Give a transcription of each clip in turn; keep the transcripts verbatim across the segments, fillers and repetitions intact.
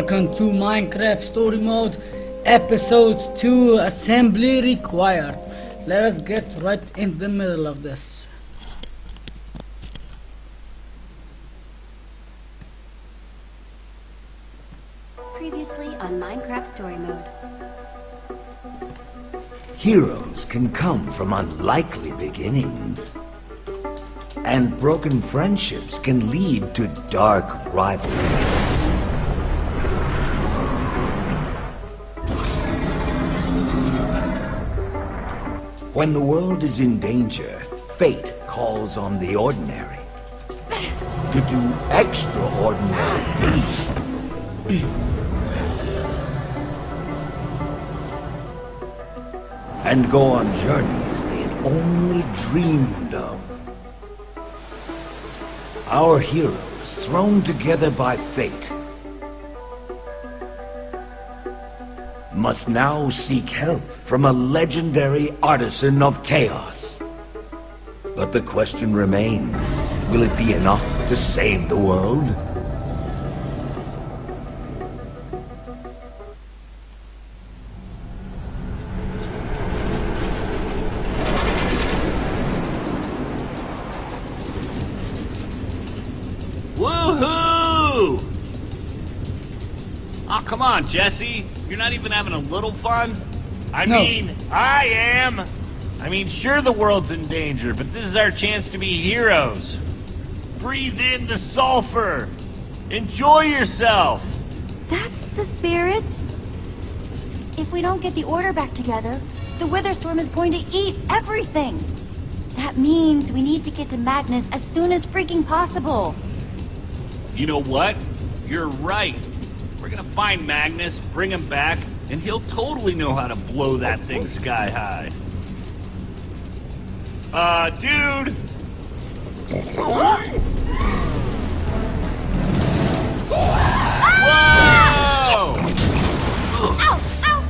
welcome to Minecraft Story Mode, Episode two, Assembly Required. Let us get right in the middle of this. Previously on Minecraft Story Mode. Heroes can come from unlikely beginnings. And broken friendships can lead to dark rivalry. When the world is in danger, fate calls on the ordinary to do extraordinary deeds. And go on journeys they had only dreamed of. Our heroes thrown together by fate must now seek help from a legendary artisan of chaos. But the question remains, will it be enough to save the world? Come on, Jesse. You're not even having a little fun? I no. mean, I am. I mean, sure, the world's in danger, but this is our chance to be heroes. Breathe in the sulfur. Enjoy yourself. That's the spirit. If we don't get the order back together, the Witherstorm is going to eat everything. That means we need to get to Magnus as soon as freaking possible. You know what? You're right. We're gonna find Magnus, bring him back, and he'll totally know how to blow that thing sky high. Uh, dude! Whoa! Ow! Ow! Ow!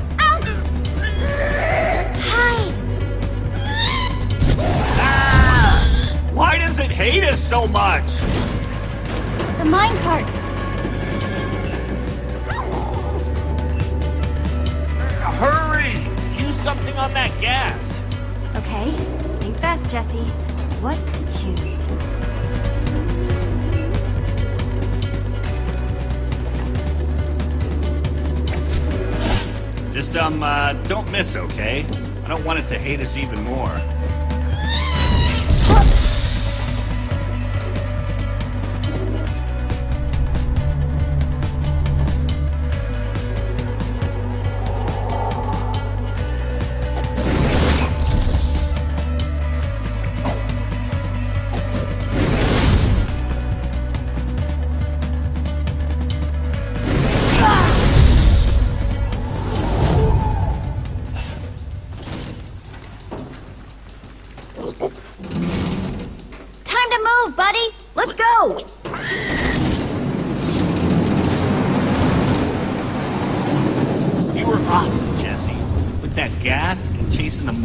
Hide! Ah! Why does it hate us so much? The mine parts. Hurry! Use something on that gas! Okay, think fast, Jesse. What to choose? Just, um, uh, don't miss, okay? I don't want it to hate us even more.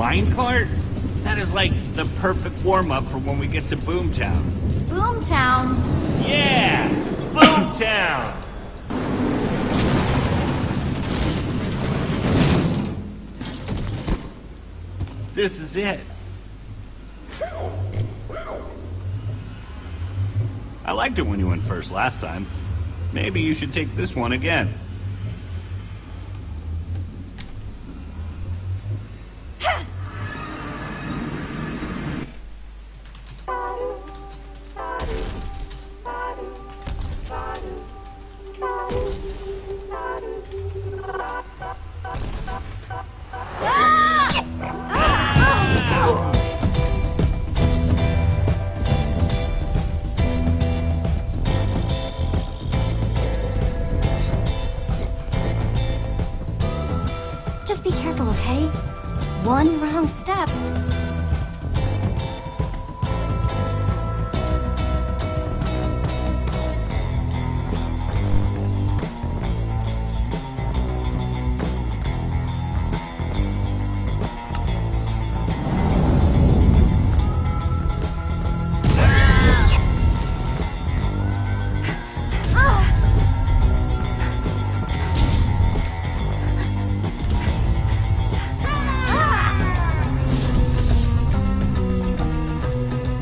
Minecart? That is like the perfect warm-up for when we get to Boomtown. Boomtown? Yeah! Boomtown! This is it. I liked it when you went first last time. Maybe you should take this one again.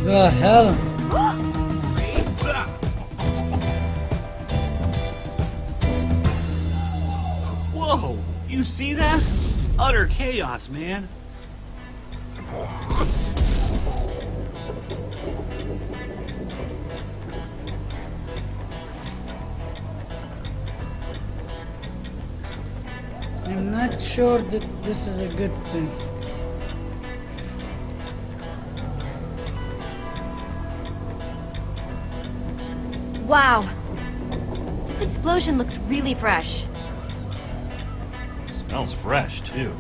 The hell? Whoa! You see that? Utter chaos, man. I'm not sure that this is a good thing. Wow, this explosion looks really fresh. It smells fresh too.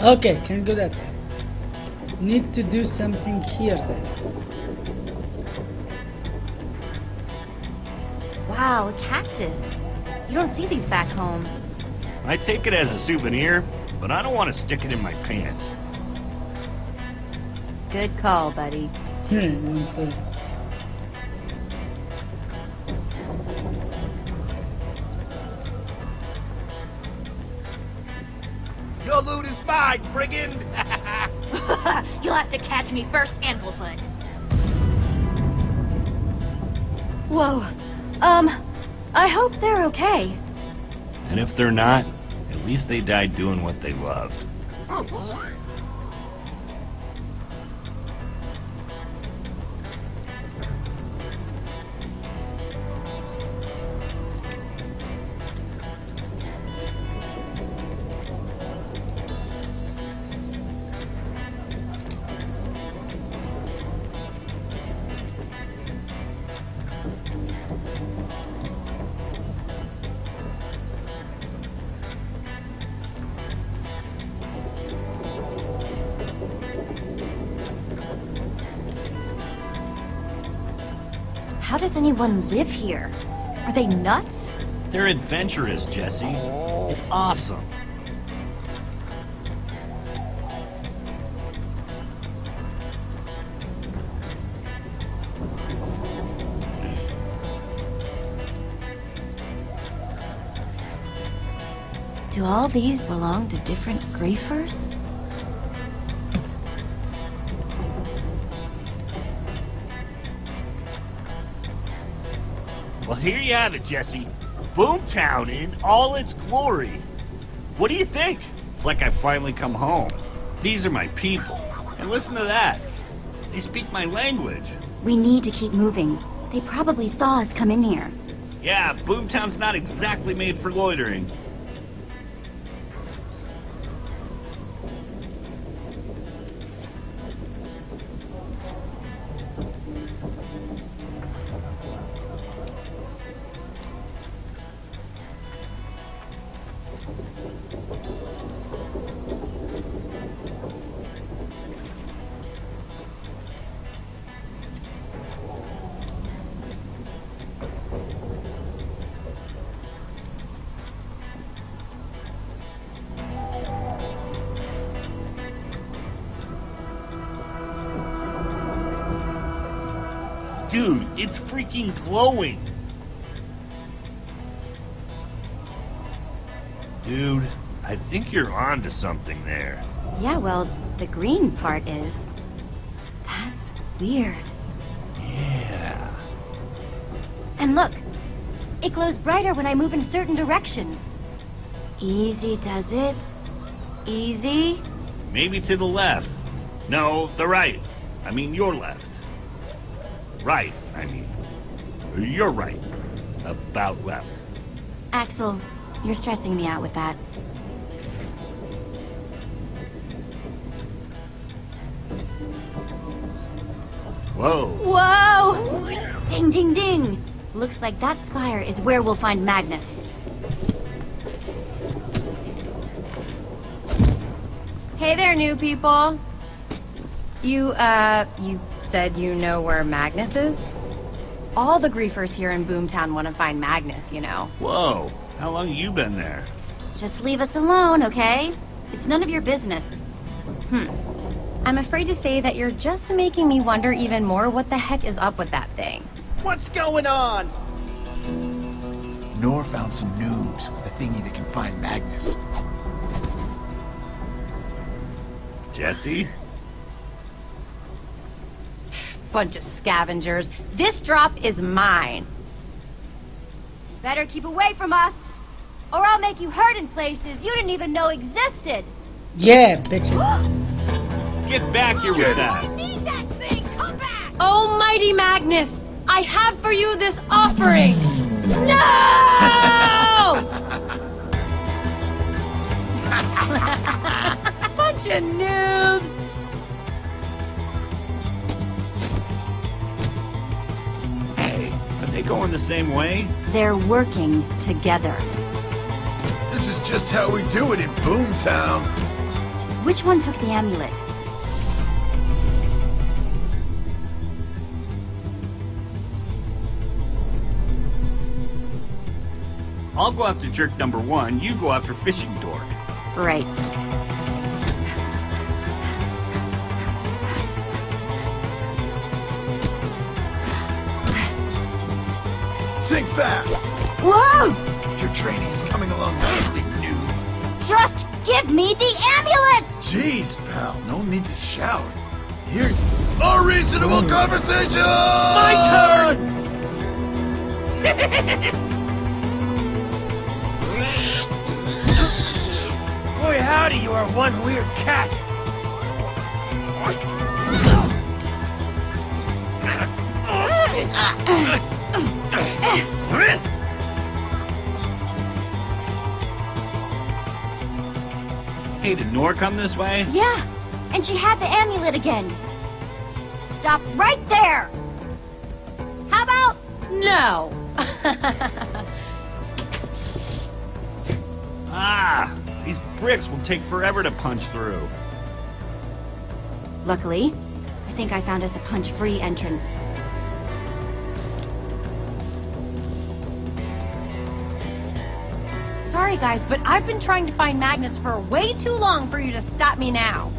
Okay, can go that way. Need to do something here then. Wow, a cactus. You don't see these back home. I take it as a souvenir, but I don't want to stick it in my pants. Good call, buddy. Hmm, one second. Brigand! You'll have to catch me first, Anklefoot. Whoa. Um, I hope they're okay. And if they're not, at least they died doing what they loved. How does anyone live here? Are they nuts? They're adventurous, Jesse. It's awesome. Do all these belong to different griefers? Well, here you have it, Jesse. Boomtown in all its glory. What do you think? It's like I've finally come home. These are my people. And listen to that. They speak my language. We need to keep moving. They probably saw us come in here. Yeah, Boomtown's not exactly made for loitering. Dude, it's freaking glowing. Dude, I think you're onto something there. Yeah, well, the green part is. That's weird. Yeah. And look, it glows brighter when I move in certain directions. Easy does it. Easy. Maybe to the left. No, the right. I mean, your left. Right, I mean. You're right. About left. Axel, you're stressing me out with that. Whoa. Whoa! Ding, ding, ding! Looks like that spire is where we'll find Magnus. Hey there, new people. You, uh, you said you know where Magnus is? All the griefers here in Boomtown want to find Magnus, you know. Whoa, how long you been there? Just leave us alone, okay? It's none of your business. Hmm. I'm afraid to say that you're just making me wonder even more what the heck is up with that thing. What's going on? Nor found some noobs with a thingy that can find Magnus. Jesse? Bunch of scavengers. This drop is mine. Better keep away from us, or I'll make you hurt in places you didn't even know existed. Yeah, bitches. Get back here with that. I need that thing. Come back. Almighty Magnus, I have for you this offering. No! Bunch of noobs. They going the same way? They're working together. This is just how we do it in Boomtown. Which one took the amulet? I'll go after jerk number one, you go after fishing dork. Right. Think fast! Whoa! Your training is coming along nicely, noob. Just give me the amulet! Jeez, pal, no need to shout. Here, a reasonable mm. conversation! My turn! Boy, howdy, you are one weird cat! uh, uh. Hey, did Nora come this way? Yeah, and she had the amulet again. Stop right there! How about no? Ah, these bricks will take forever to punch through. Luckily, I think I found us a punch-free entrance. Sorry guys, but I've been trying to find Magnus for way too long for you to stop me now.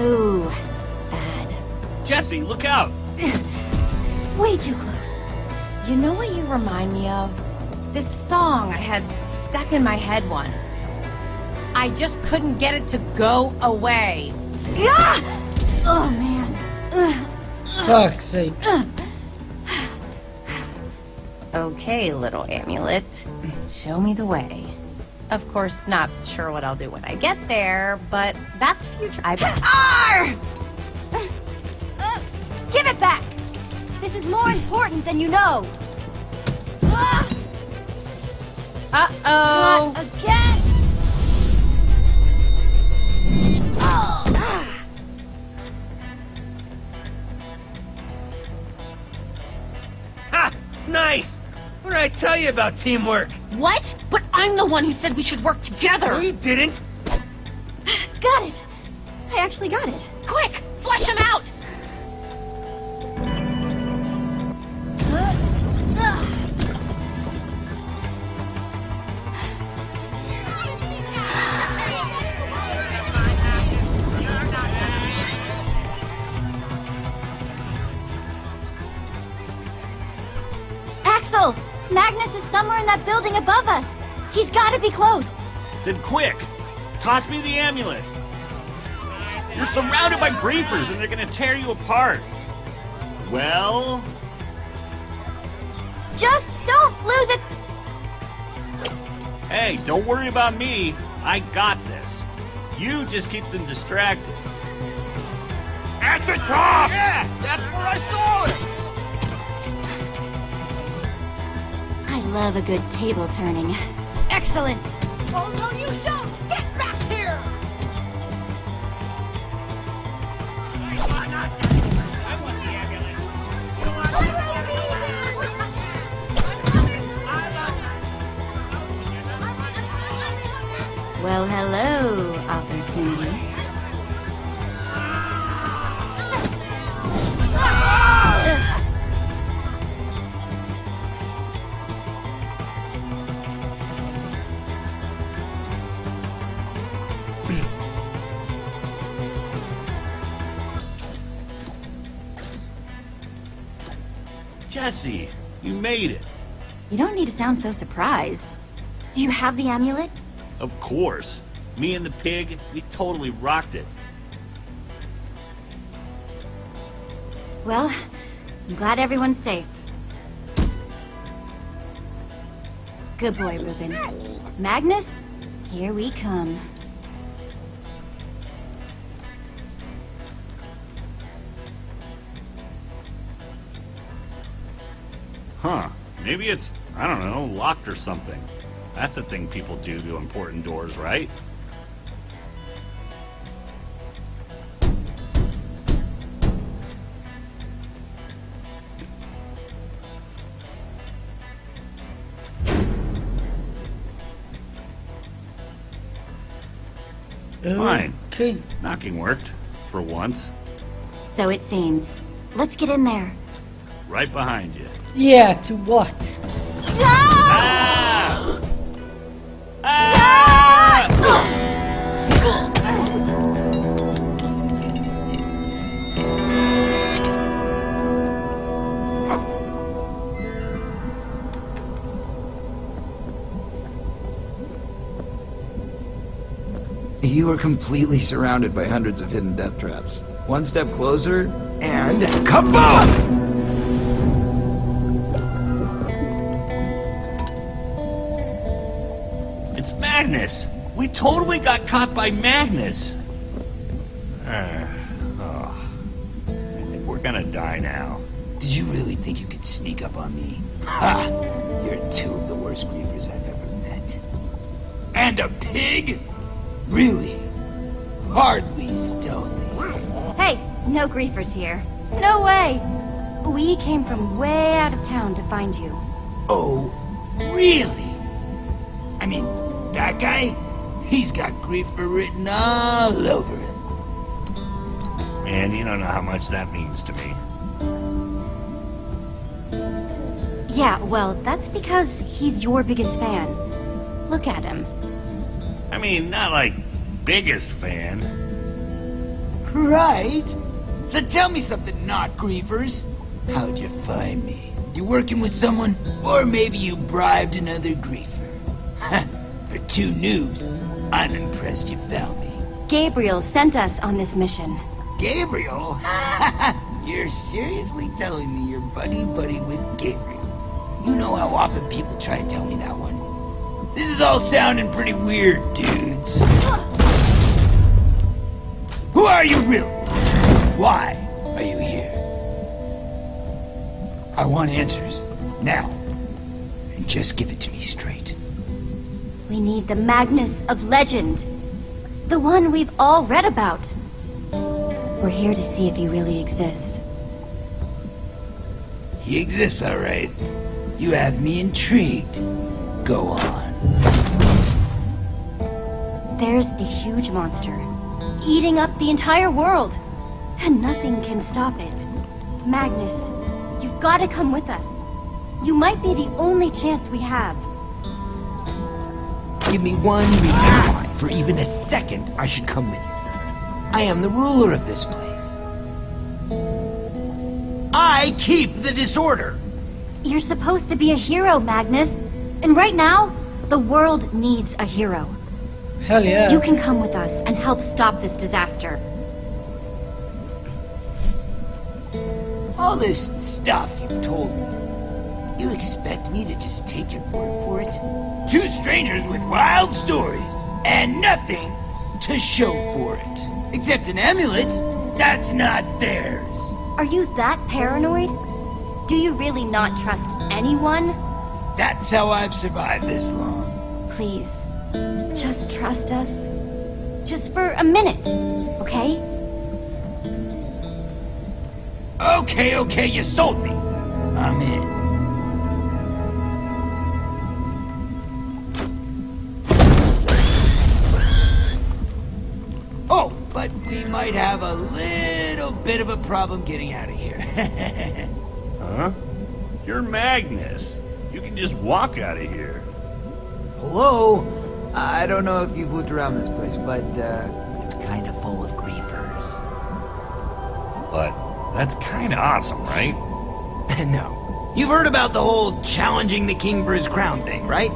Ooh, bad. Jesse, look out! Way too close. You know what you remind me of? This song I had stuck in my head once. I just couldn't get it to go away. Yeah! Oh man. Fuck's sake. Okay, little amulet. Show me the way. Of course, not sure what I'll do when I get there, but that's future. I Arr! Uh, uh, give it back! This is more important than you know. Uh-oh! Not again! Oh. Ah. Ha! Nice! What did I tell you about teamwork? What? But I'm the one who said we should work together! No, you didn't! Got it! I actually got it. Quick! Flush him out! Axel! Magnus is somewhere in that building above us. He's got to be close. Then quick, toss me the amulet. You're surrounded by griefers and they're going to tear you apart. Well? Just don't lose it. Hey, don't worry about me. I got this. You just keep them distracted. At the top! Yeah, that's where I saw it. I love a good table turning. Excellent! Oh no, you don't! Get back here! I want the ambulance. Well, hello, opportunity. Jesse, you made it. You don't need to sound so surprised. Do you have the amulet? Of course. Me and the pig, we totally rocked it. Well, I'm glad everyone's safe. Good boy, Ruben. Magnus, here we come. Huh. Maybe it's, I don't know, locked or something. That's a thing people do to important doors, right? Fine. Okay. Knocking worked. For once. So it seems. Let's get in there. Right behind you. Yeah, to what? No! Ah! Ah! You are completely surrounded by hundreds of hidden death traps. One step closer, and kaboom! Magnus! We totally got caught by Magnus! Uh, oh. I think we're gonna die now. Did you really think you could sneak up on me? Ha! You're two of the worst grievers I've ever met. And a pig? Really? Hardly Stony. Hey, no grievers here. No way! We came from way out of town to find you. Oh, really? I mean... that guy? He's got griefer written all over him. Man, you don't know how much that means to me. Yeah, well, that's because he's your biggest fan. Look at him. I mean, not like biggest fan. Right? So tell me something, not grievers. How'd you find me? You working with someone? Or maybe you bribed another griefer? Two noobs. I'm impressed you found me. Gabriel sent us on this mission. Gabriel? You're seriously telling me you're buddy-buddy with Gabriel? You know how often people try to tell me that one. This is all sounding pretty weird, dudes. Who are you really? Why are you here? I want answers. Now. And just give it to me straight. We need the Magnus of legend. The one we've all read about. We're here to see if he really exists. He exists, all right. You have me intrigued. Go on. There's a huge monster, eating up the entire world. And nothing can stop it. Magnus, you've got to come with us. You might be the only chance we have. Give me one reason why, for even a second, I should come with you. I am the ruler of this place. I keep the disorder! You're supposed to be a hero, Magnus. And right now, the world needs a hero. Hell yeah. You can come with us and help stop this disaster. All this stuff you've told me. You expect me to just take your word for it? Two strangers with wild stories, and nothing to show for it. Except an amulet, that's not theirs. Are you that paranoid? Do you really not trust anyone? That's how I've survived this long. Please, just trust us. Just for a minute, okay? Okay, okay, you sold me. I'm in. might have a little bit of a problem getting out of here. Huh? You're Magnus. You can just walk out of here. Hello? I don't know if you've looked around this place, but uh, it's kind of full of griefers. But that's kind of awesome, right? No. You've heard about the whole challenging the king for his crown thing, right?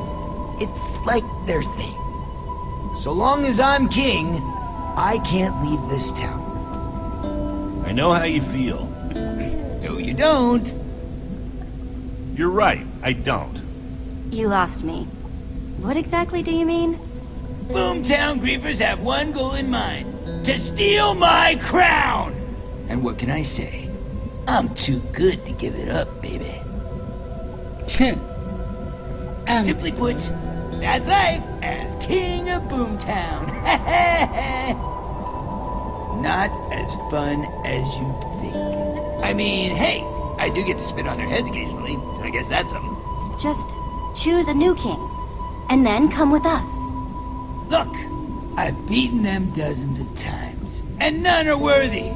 It's like their thing. So long as I'm king, I can't leave this town. I know how you feel. No, you don't. You're right, I don't. You lost me. What exactly do you mean? Boomtown griefers have one goal in mind. To steal my crown! And what can I say? I'm too good to give it up, baby. um. Simply put, that's life as king of Boomtown. Not as fun as you'd think. I mean, hey, I do get to spit on their heads occasionally. So I guess that's something. Just choose a new king, and then come with us. Look, I've beaten them dozens of times, and none are worthy.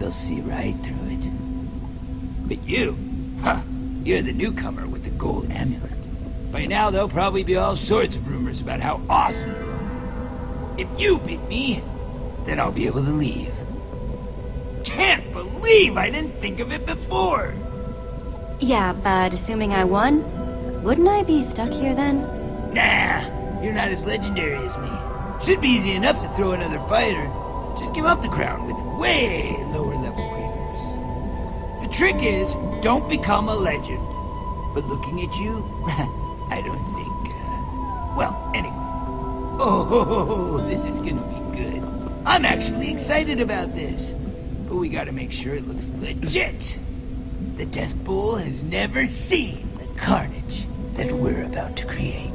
They'll see right through it. But you, huh, you're the newcomer with the gold amulet. By now, there'll probably be all sorts of rumors about how awesome you are. If you beat me, then I'll be able to leave. Can't believe I didn't think of it before! Yeah, but assuming I won, wouldn't I be stuck here then? Nah, you're not as legendary as me. Should be easy enough to throw another fighter. Just give up the crown with way lower level waivers. The trick is, don't become a legend. But looking at you, I don't think, uh, well, anyway. Oh, this is gonna be good. I'm actually excited about this. But we gotta make sure it looks legit. The Death Bowl has never seen the carnage that we're about to create.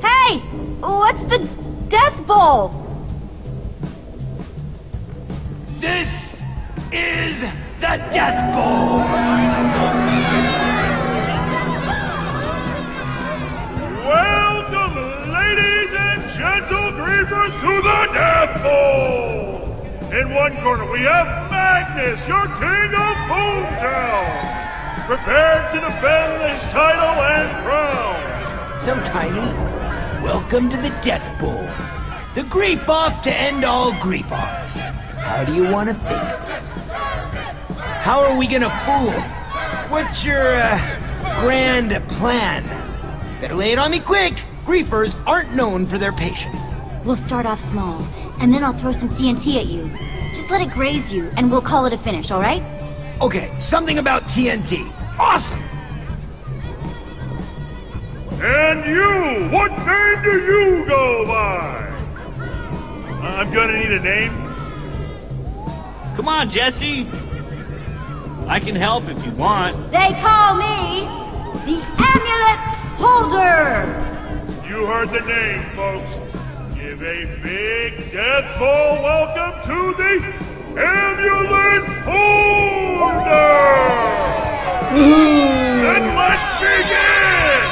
Hey! What's the Death Bowl? This is the Death Bowl! Welcome, ladies and gentle griefers, to the Death Bowl! In one corner, we have Magnus, your king of Boomtown, prepared to defend his title and crown. So, Tiny, welcome to the Death Bowl, the grief-off to end all grief-offs. How do you want to think of this? How are we going to fool him? What's your, uh, grand plan? Better lay it on me quick. Griefers aren't known for their patience. We'll start off small. And then I'll throw some T N T at you. Just let it graze you, and we'll call it a finish, all right? Okay, something about T N T. Awesome! And you, what name do you go by? I'm gonna need a name. Come on, Jesse. I can help if you want. They call me the Amulet Holder! You heard the name, folks. Give a big Death Bowl welcome to the Amulet Holder! Ooh. Then let's begin!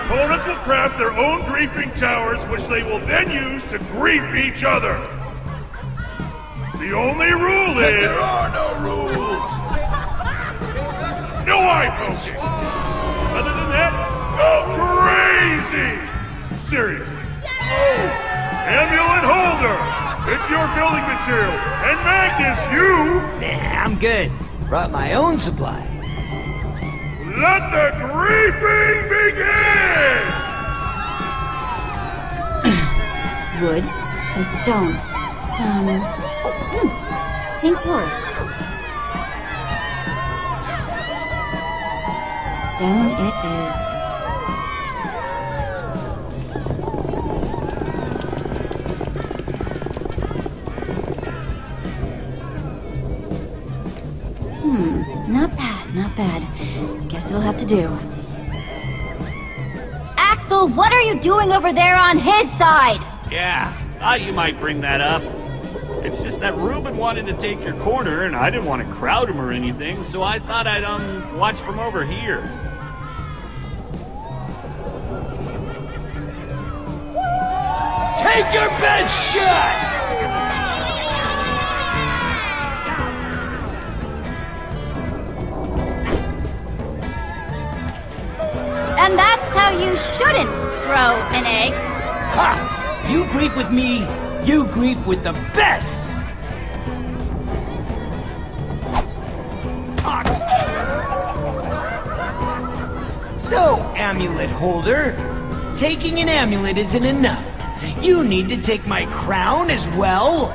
Opponents will craft their own griefing towers, which they will then use to grief each other. The only rule but is... There are no rules! No eye poking! Other than that, go crazy! Seriously. Oh, Amulet Holder, pick your building material, and Magnus, you... Nah, I'm good. Brought my own supply. Let the griefing begin! Wood, some stone, some... Oh, pink wood. Stone it is. Bad. Guess it'll have to do. Axel, what are you doing over there on his side? Yeah, thought you might bring that up. It's just that Ruben wanted to take your corner, and I didn't want to crowd him or anything, so I thought I'd, um, watch from over here. Take Take your best shot! And that's how you shouldn't throw an egg. Ha! You grief with me, you grief with the best! So, amulet holder, taking an amulet isn't enough. You need to take my crown as well.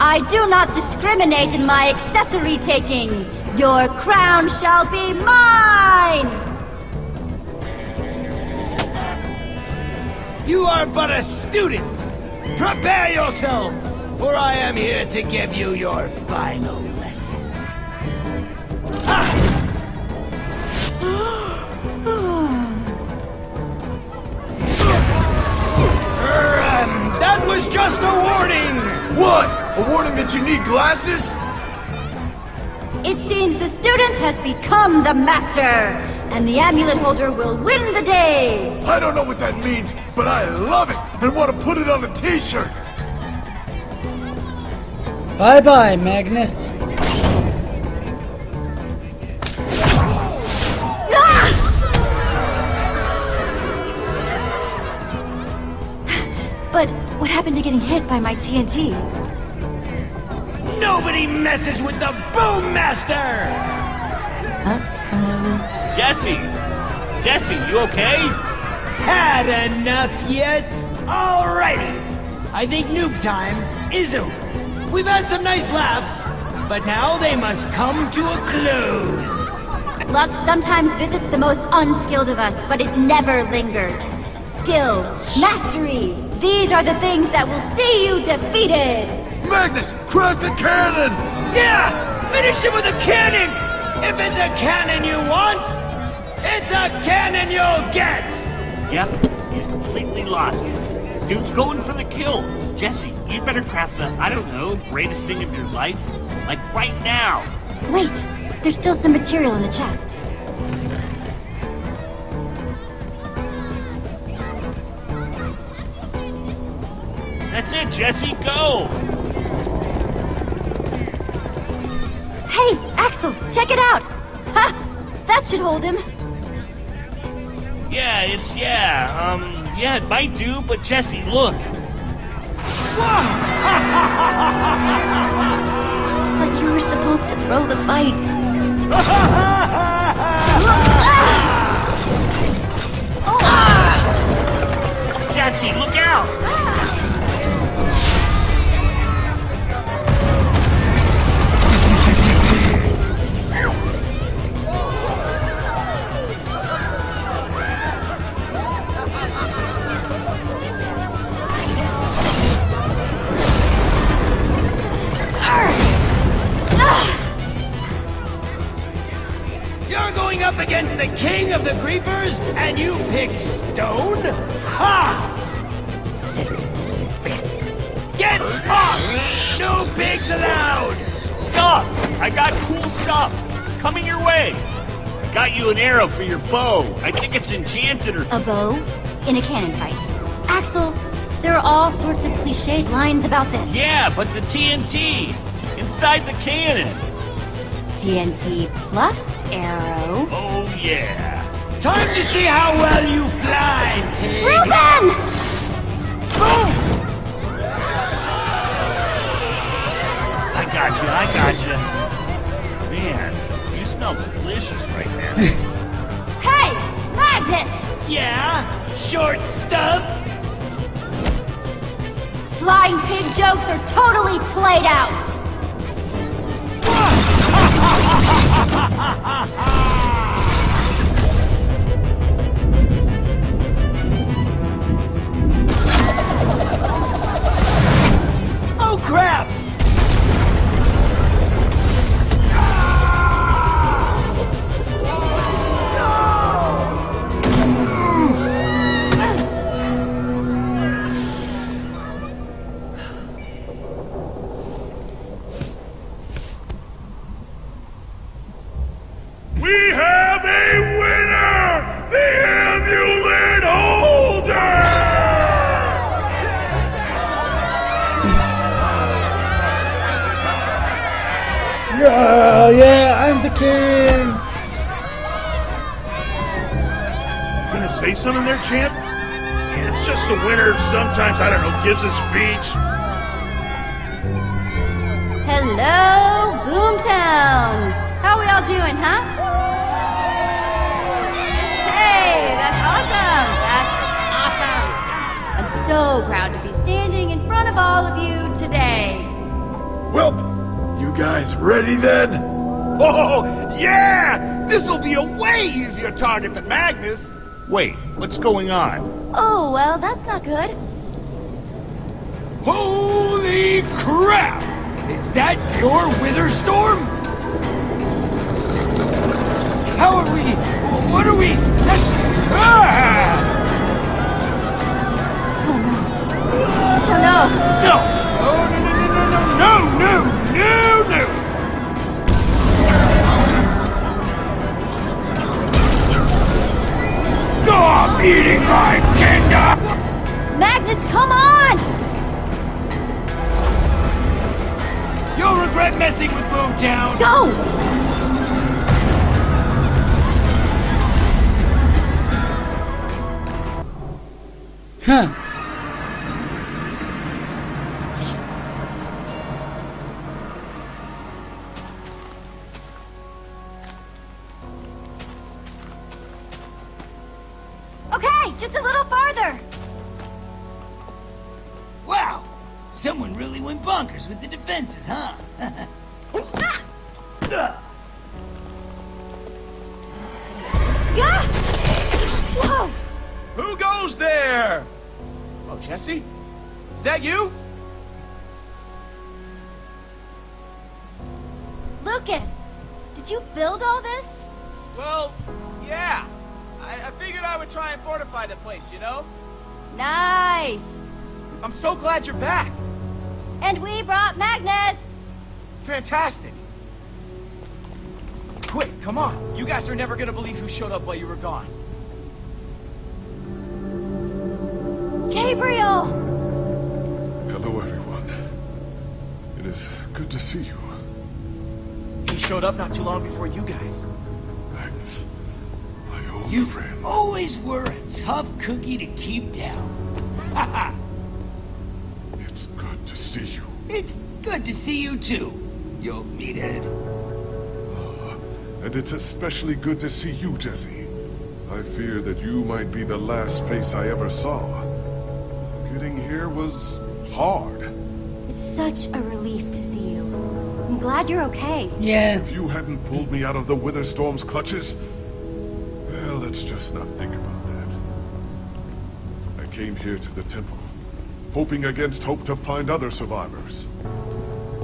I do not discriminate in my accessory taking. Your crown shall be mine! You are but a student. Prepare yourself, for I am here to give you your final lesson. Ha! That was just a warning! What? A warning that you need glasses? It seems the student has become the master, and the amulet holder will win the day! I don't know what that means, but I love it and want to put it on a t-shirt! Bye-bye, Magnus. But what happened to getting hit by my T N T? Nobody messes with the Boom Master! Huh? Uh... Jesse! Jesse, you okay? Had enough yet? Alrighty! I think noob time is over. We've had some nice laughs, but now they must come to a close. Luck sometimes visits the most unskilled of us, but it never lingers. Skill, mastery, these are the things that will see you defeated! Magnus, craft a cannon! Yeah! Finish it with a cannon! If it's a cannon you want, it's a cannon you'll get! Yep, he's completely lost. Dude's going for the kill. Jesse, you'd better craft the, I don't know, greatest thing of your life. Like, right now! Wait, there's still some material in the chest. That's it, Jesse, go! Hey, Axel, check it out! Ha! That should hold him. Yeah, it's, yeah, um, yeah, it might do, but Jesse, look! But you were supposed to throw the fight. Oh. Jesse, look out! Up against the king of the creepers, and you pick stone? Ha! Get off! No pigs allowed! Stuff! I got cool stuff! Coming your way! I got you an arrow for your bow. I think it's enchanted or... A bow? In a cannon fight. Axel, there are all sorts of cliched lines about this. Yeah, but the T N T! Inside the cannon! T N T plus arrow. Oh yeah! Time to see how well you fly, pig. Ruben! Boom! I gotcha, I gotcha. Man, you smell delicious right now. Hey, Magnus! Yeah? Short stuff? Flying pig jokes are totally played out! Oh crap! champ! You gonna say something there, champ? It's just the winner sometimes, I don't know, gives a speech. Hello, Boomtown! How are we all doing, huh? Hey, that's awesome! That's awesome! I'm so proud to be standing in front of all of you today. Welp, you guys ready then? Oh, yeah! This'll be a way easier target than Magnus! Wait, what's going on? Oh, well, that's not good. Holy crap! Is that your Witherstorm? How are we? What are we? That's... Ah! Oh no. Oh no. No! Oh no no no no no no no no no! Stop eating my kinder! Magnus, come on! You'll regret messing with Boomtown! Go! Huh. Okay, just a little farther! Wow! Someone really went bonkers with the defenses, huh? ah! Whoa! Who goes there? Oh, Jesse? Is that you? Lucas, did you build all this? Well, yeah. I, I figured I would try and fortify the place, you know? Nice! I'm so glad you're back! And we brought Magnus! Fantastic! Quick, come on! You guys are never gonna believe who showed up while you were gone. Gabriel! Hello, everyone. It is good to see you. He showed up not too long before you guys. Magnus, my old you friend. You always were a tough cookie to keep down. Haha! It's good to see you. It's good to see you too, you meathead. Oh, and it's especially good to see you, Jesse. I fear that you might be the last face I ever saw. Getting here was hard. It's such a relief to see you. I'm glad you're okay. Yeah. If you hadn't pulled me out of the Witherstorm's clutches, well, let's just not think about that. I came here to the temple, hoping against hope to find other survivors.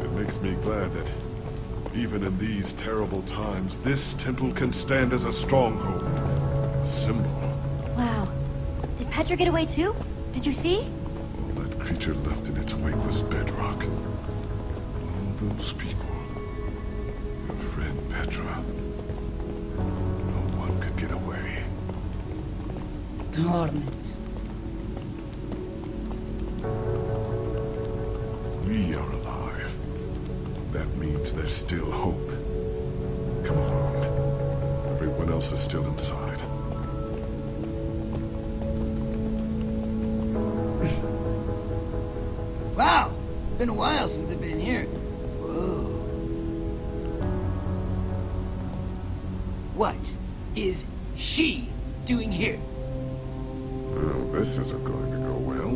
It makes me glad that, even in these terrible times, this temple can stand as a stronghold, a symbol. Wow. Did Petra get away too? Did you see? All that creature left in its wake was bedrock. All those people. Your friend Petra. No one could get away. Darn it. We are alive. That means there's still hope. Come along. Everyone else is still inside. Wow! It's been a while since I've been here. Whoa. What is she doing here? Well, this isn't going to go well.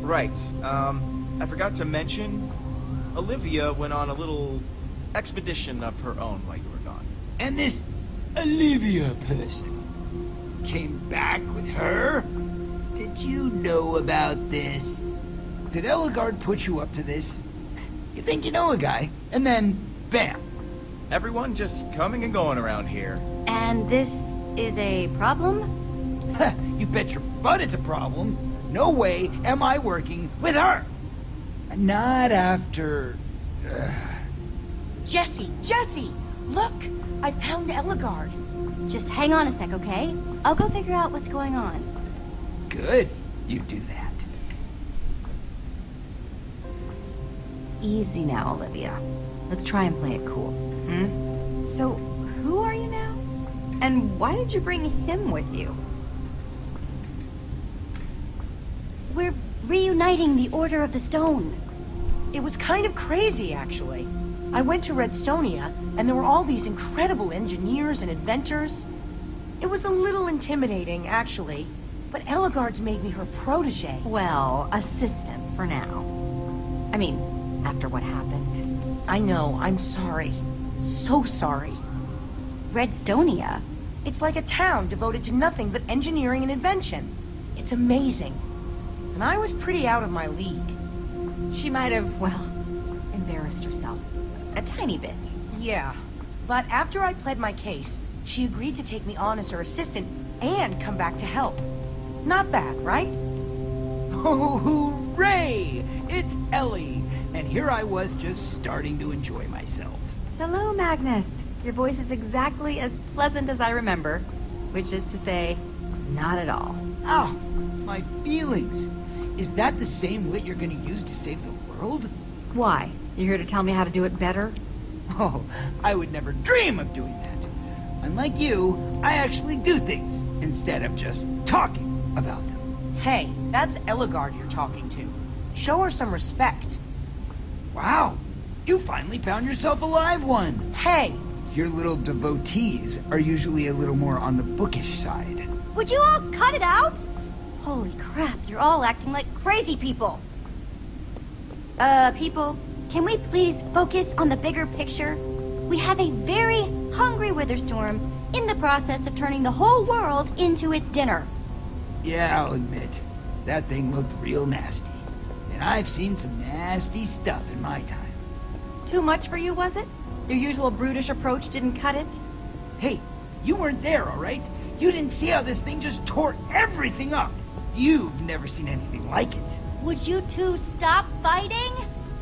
Right. Um... I forgot to mention, Olivia went on a little expedition of her own while you were gone. And this Olivia person came back with her? Did you know about this? Did Ellegaard put you up to this? You think you know a guy, and then, bam! Everyone just coming and going around here. And this is a problem? You bet your butt it's a problem. No way am I working with her! Not after... Uh... Jesse, Jesse! Look! I found Ellegaard. Just hang on a sec, okay? I'll go figure out what's going on. Good. You do that. Easy now, Olivia. Let's try and play it cool. Hmm? So, And why did you bring him with you? We're reuniting the Order of the Stone. It was kind of crazy, actually. I went to Redstonia, and there were all these incredible engineers and inventors. It was a little intimidating, actually. But Ellegaard's made me her protege. Well, assistant for now. I mean, after what happened. I know, I'm sorry. So sorry. Redstonia? It's like a town devoted to nothing but engineering and invention. It's amazing. And I was pretty out of my league. She might have, well, embarrassed herself. A tiny bit. Yeah. But after I pled my case, she agreed to take me on as her assistant and come back to help. Not bad, right? Oh, hooray! It's Ellie! And here I was just starting to enjoy myself. Hello, Magnus. Your voice is exactly as pleasant as I remember. Which is to say, not at all. Oh, my feelings. Is that the same wit you're gonna use to save the world? Why? You're here to tell me how to do it better? Oh, I would never dream of doing that. Unlike you, I actually do things instead of just talking about them. Hey, that's Ellegaard you're talking to. Show her some respect. Wow, you finally found yourself a live one. Hey! Your little devotees are usually a little more on the bookish side. Would you all cut it out? Holy crap, you're all acting like crazy people. Uh, people, can we please focus on the bigger picture? We have a very hungry Witherstorm in the process of turning the whole world into its dinner. Yeah, I'll admit, that thing looked real nasty. And I've seen some nasty stuff in my time. Too much for you, was it? Your usual brutish approach didn't cut it? Hey, you weren't there, all right? You didn't see how this thing just tore everything up. You've never seen anything like it. Would you two stop fighting?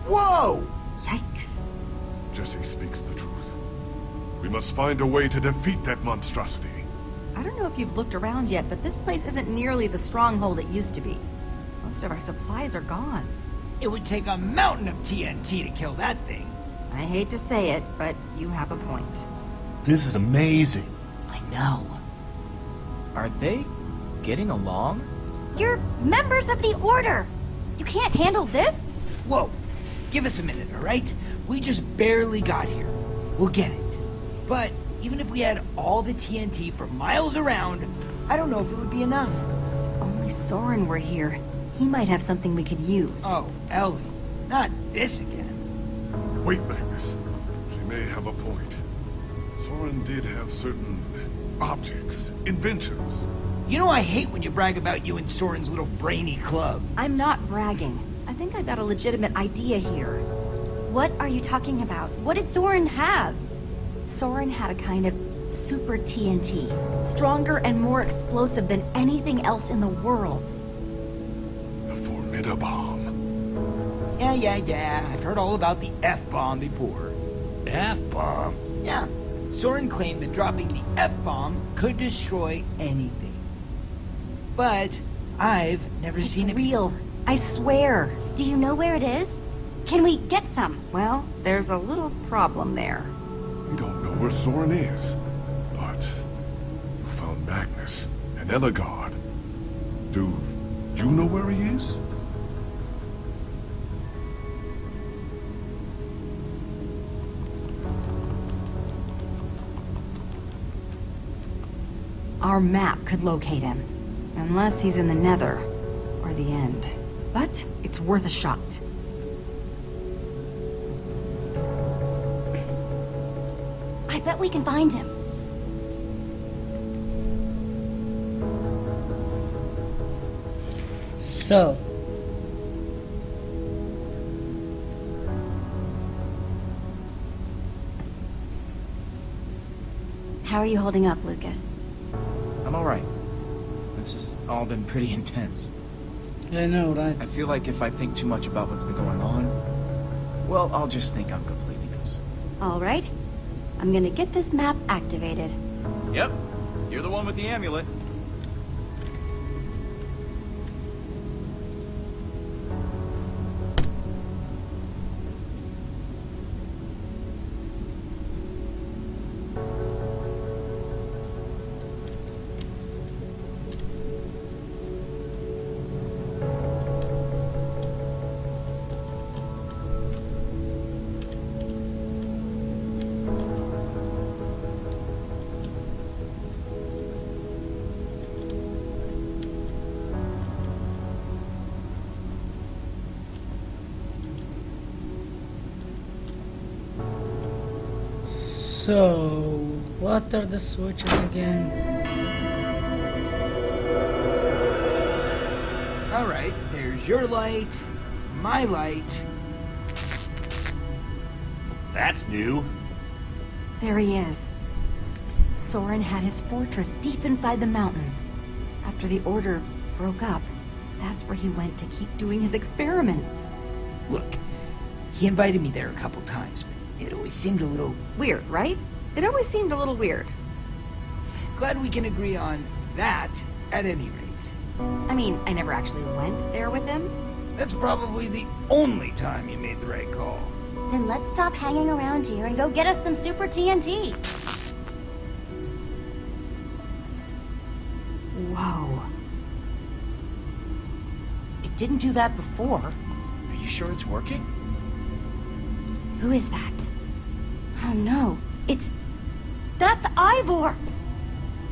Whoa! Yikes. Jesse speaks the truth. We must find a way to defeat that monstrosity. I don't know if you've looked around yet, but this place isn't nearly the stronghold it used to be. Most of our supplies are gone. It would take a mountain of T N T to kill that thing. I hate to say it, but you have a point. This is amazing. I know. Are they getting along? You're members of the Order! You can't handle this? Whoa. Give us a minute, all right? We just barely got here. We'll get it. But even if we had all the T N T for miles around, I don't know if it would be enough. Only Soren were here. He might have something we could use. Oh, Ellie. Not this again. Wait, Magnus. She may have a point. Soren did have certain objects, inventions. You know I hate when you brag about you and Soren's little brainy club. I'm not bragging. I think I got a legitimate idea here. What are you talking about? What did Soren have? Soren had a kind of super T N T. Stronger and more explosive than anything else in the world. The Formidabomb. Yeah, yeah, yeah. I've heard all about the F-bomb before. F-bomb? Yeah. Soren claimed that dropping the F-bomb could destroy anything. But I've never seen it. It's real. I swear. Do you know where it is? Can we get some? Well, there's a little problem there. We don't know where Soren is, but you found Magnus and Ellegaard. Do you know where he is? Our map could locate him. Unless he's in the Nether, or the End. But it's worth a shot. I bet we can find him. So. How are you holding up, Lucas? I'm all right. This has all been pretty intense. I know, right? I feel like if I think too much about what's been going on, well, I'll just think I'm completely nuts. All right. I'm gonna get this map activated. Yep. You're the one with the amulet. So, what are the switches again? Alright, there's your light, my light. That's new. There he is. Soren had his fortress deep inside the mountains. After the Order broke up, that's where he went to keep doing his experiments. Look, he invited me there a couple times, but it always seemed a little... weird, right? It always seemed a little weird. Glad we can agree on that, at any rate. I mean, I never actually went there with him. That's probably the only time you made the right call. Then let's stop hanging around here and go get us some super T N T. Whoa. It didn't do that before. Are you sure it's working? Who is that? Oh no, it's... That's Ivor!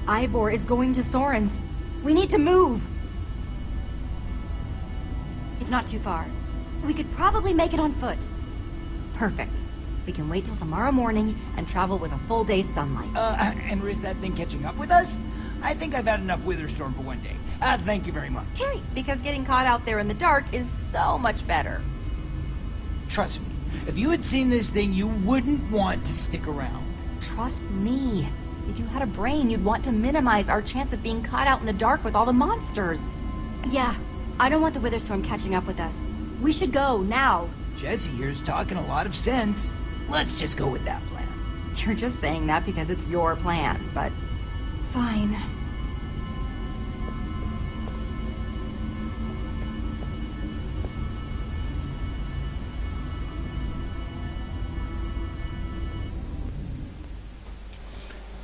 Ivor is going to Soren's. We need to move! It's not too far. We could probably make it on foot. Perfect. We can wait till tomorrow morning and travel with a full day's sunlight. Uh, and risk that thing catching up with us? I think I've had enough Witherstorm for one day. Uh, thank you very much. Right, because getting caught out there in the dark is so much better. Trust me, if you had seen this thing, you wouldn't want to stick around. Trust me. If you had a brain, you'd want to minimize our chance of being caught out in the dark with all the monsters. Yeah, I don't want the Witherstorm catching up with us. We should go, now. Jesse here's talking a lot of sense. Let's just go with that plan. You're just saying that because it's your plan, but... fine.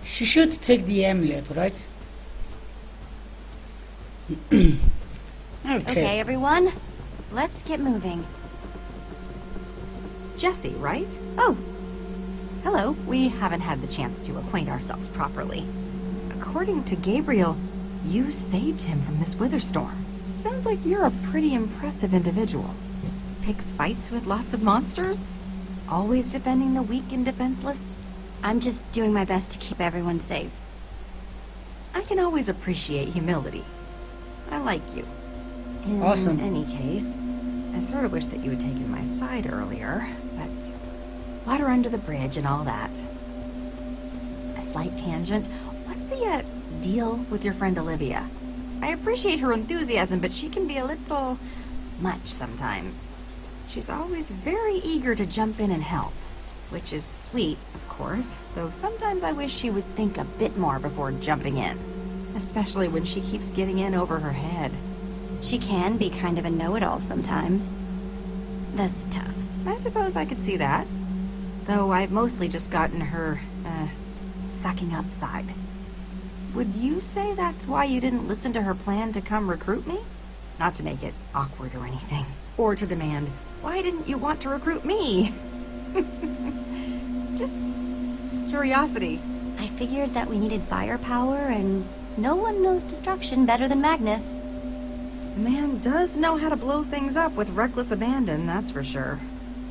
She should take the amulet, right? okay. Okay, everyone. Let's get moving. Jesse, right? Oh. Hello. We haven't had the chance to acquaint ourselves properly. According to Gabriel, you saved him from this Witherstorm. Sounds like you're a pretty impressive individual. Picks fights with lots of monsters? Always defending the weak and defenseless? I'm just doing my best to keep everyone safe. I can always appreciate humility. I like you. In awesome. Any case, I sort of wish that you had taken my side earlier, but... water under the bridge and all that. A slight tangent. What's the, uh, deal with your friend Olivia? I appreciate her enthusiasm, but she can be a little... much sometimes. She's always very eager to jump in and help. Which is sweet, of course, though sometimes I wish she would think a bit more before jumping in. Especially when she keeps getting in over her head. She can be kind of a know-it-all sometimes. That's tough. I suppose I could see that. Though I've mostly just gotten her, uh, sucking up side. Would you say that's why you didn't listen to her plan to come recruit me? Not to make it awkward or anything. Or to demand, why didn't you want to recruit me? Just curiosity. I figured that we needed firepower, and no one knows destruction better than Magnus. The man does know how to blow things up with reckless abandon, that's for sure.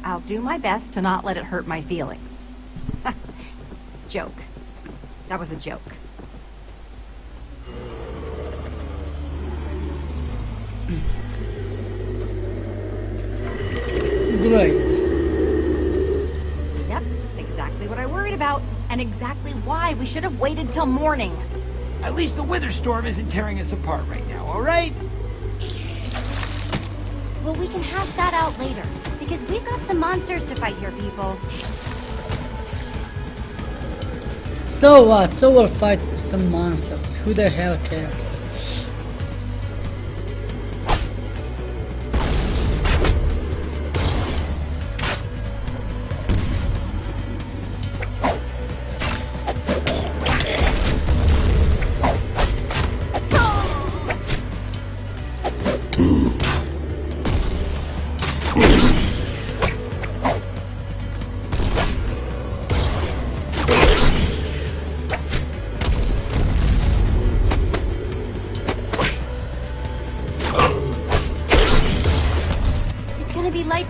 I'll do my best to not let it hurt my feelings. Joke. That was a joke. Great. And exactly why we should have waited till morning. At least the Witherstorm isn't tearing us apart right now, all right? Well, we can hash that out later, because we've got some monsters to fight here, people. So what? So we'll fight some monsters. Who the hell cares?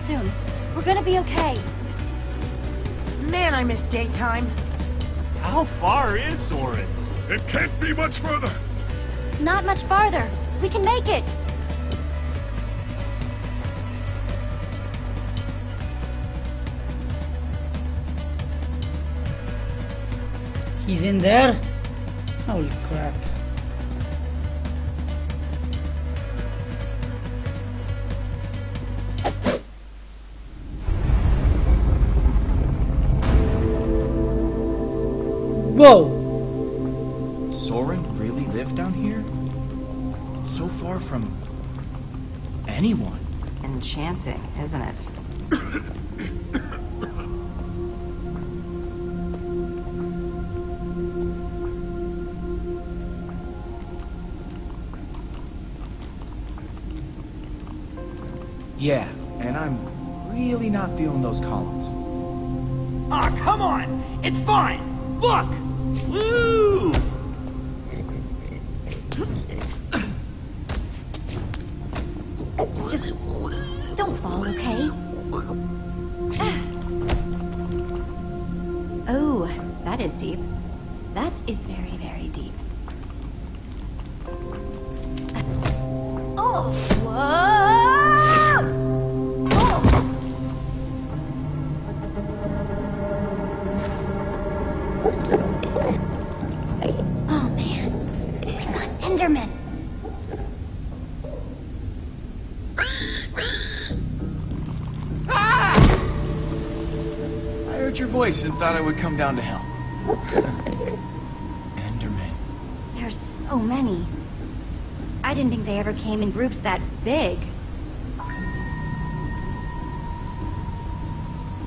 Soon. We're gonna be okay. Man, I miss daytime. How far is Soren? It can't be much further. Not much farther. We can make it. He's in there? Holy crap. Whoa! Soren really lived down here? It's so far from anyone. Enchanting, isn't it? Yeah, and I'm really not feeling those columns. Ah, come on! It's fine! Look! Woo! Just don't fall, okay? Oh, that is deep. That is very, very deep. Oh! Whoa! Oh! Oh man, we got Enderman. Ah! I heard your voice and thought I would come down to help. Enderman. There's so many. I didn't think they ever came in groups that big.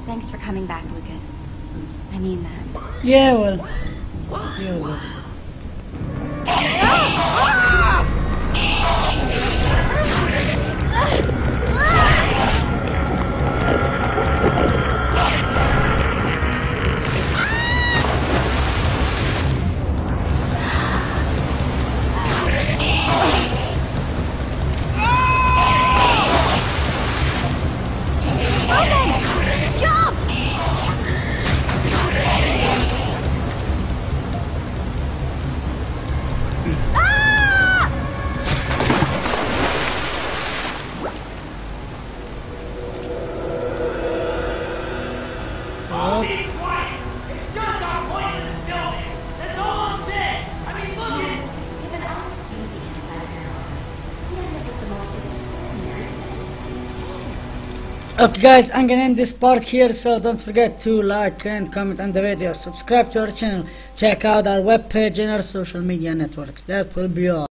Thanks for coming back, Lucas. I mean that. Yeah, well, he was us. Okay guys, I'm gonna end this part here, so don't forget to like and comment on the video, subscribe to our channel, check out our webpage and our social media networks. That will be all.